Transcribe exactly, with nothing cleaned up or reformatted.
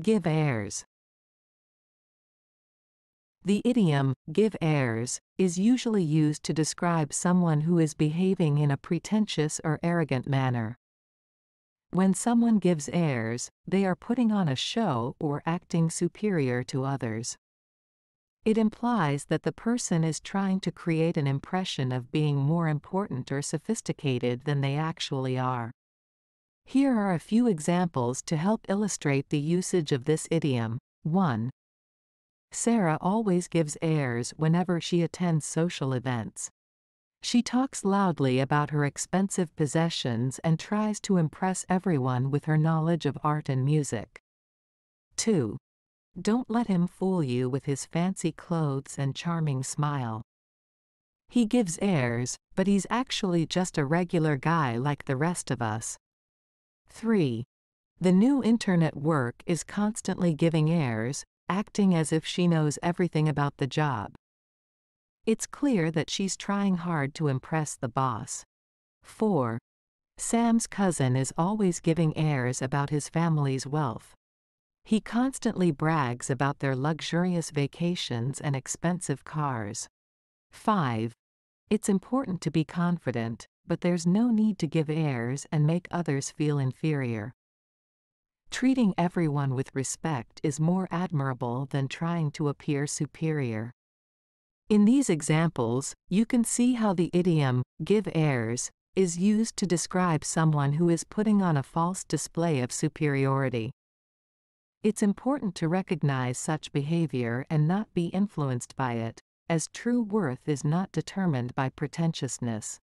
Give airs. The idiom, give airs, is usually used to describe someone who is behaving in a pretentious or arrogant manner. When someone gives airs, they are putting on a show or acting superior to others. It implies that the person is trying to create an impression of being more important or sophisticated than they actually are. Here are a few examples to help illustrate the usage of this idiom. one. Sarah always gives airs whenever she attends social events. She talks loudly about her expensive possessions and tries to impress everyone with her knowledge of art and music. two. Don't let him fool you with his fancy clothes and charming smile. He gives airs, but he's actually just a regular guy like the rest of us. three. The new internet work is constantly giving airs, acting as if she knows everything about the job. It's clear that she's trying hard to impress the boss. four. Sam's cousin is always giving airs about his family's wealth. He constantly brags about their luxurious vacations and expensive cars. five. It's important to be confident, but there's no need to give airs and make others feel inferior. Treating everyone with respect is more admirable than trying to appear superior. In these examples, you can see how the idiom, give airs, is used to describe someone who is putting on a false display of superiority. It's important to recognize such behavior and not be influenced by it, as true worth is not determined by pretentiousness.